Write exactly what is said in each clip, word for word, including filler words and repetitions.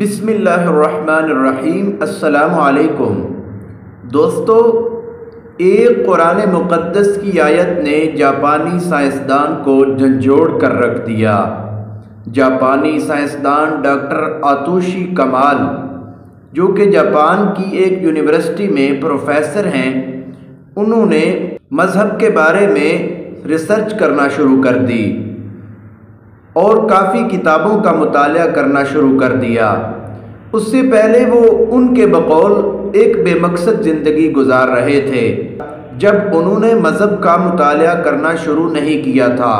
बिस्मिल्लाहिर्रहमानिर्रहीम। अस्सलामुअलैकुम दोस्तों, एक कुरान मुक़द्दस की आयत ने जापानी साइंसदान को झंझोड़ कर रख दिया। जापानी साइंसदान डॉक्टर आतुशी कमाल, जो कि जापान की एक यूनिवर्सिटी में प्रोफेसर हैं, उन्होंने मज़हब के बारे में रिसर्च करना शुरू कर दी और काफ़ी किताबों का मुताला करना शुरू कर दिया। उससे पहले वो उनके बकौल एक बेमकसद ज़िंदगी गुजार रहे थे, जब उन्होंने मज़हब का मुताला करना शुरू नहीं किया था।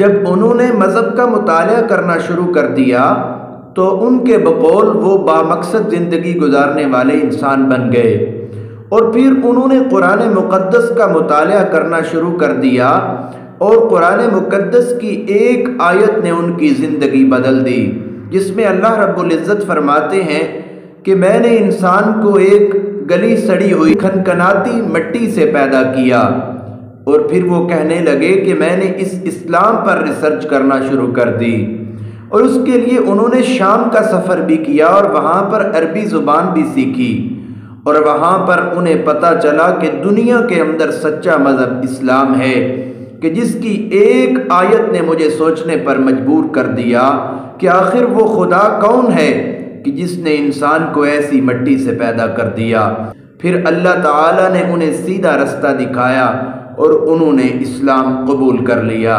जब उन्होंने मज़हब का मुताला करना शुरू कर दिया तो उनके बकौल वो बामकसद ज़िंदगी गुजारने वाले इंसान बन गए। और फिर उन्होंने कुरान मुक़द्दस का मुताला करना शुरू कर दिया और कुरान मुक़द्दस की एक आयत ने उनकी ज़िंदगी बदल दी, जिसमें अल्लाह रब्बुल इज़्ज़त फरमाते हैं कि मैंने इंसान को एक गली सड़ी हुई खनखनाती मिट्टी से पैदा किया। और फिर वो कहने लगे कि मैंने इस इस्लाम पर रिसर्च करना शुरू कर दी। और उसके लिए उन्होंने शाम का सफ़र भी किया और वहाँ पर अरबी ज़ुबान भी सीखी। और वहाँ पर उन्हें पता चला कि दुनिया के अंदर सच्चा मज़हब इस्लाम है, कि जिसकी एक आयत ने मुझे सोचने पर मजबूर कर दिया कि आखिर वो खुदा कौन है कि जिसने इंसान को ऐसी मिट्टी से पैदा कर दिया। फिर अल्लाह ताला ने उन्हें सीधा रास्ता दिखाया और उन्होंने इस्लाम कबूल कर लिया।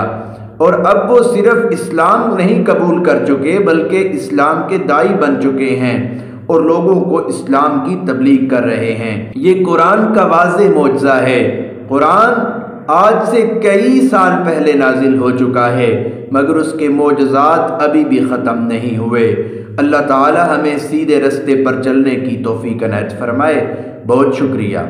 और अब वो सिर्फ इस्लाम नहीं कबूल कर चुके, बल्कि इस्लाम के दाई बन चुके हैं और लोगों को इस्लाम की तबलीग कर रहे हैं। ये कुरान का वाज़ेह मोजज़ा है। कुरान आज से कई साल पहले नाजिल हो चुका है, मगर उसके मोजज़ात अभी भी ख़त्म नहीं हुए। अल्लाह ताला हमें सीधे रास्ते पर चलने की तौफीक अनायत फरमाए। बहुत शुक्रिया।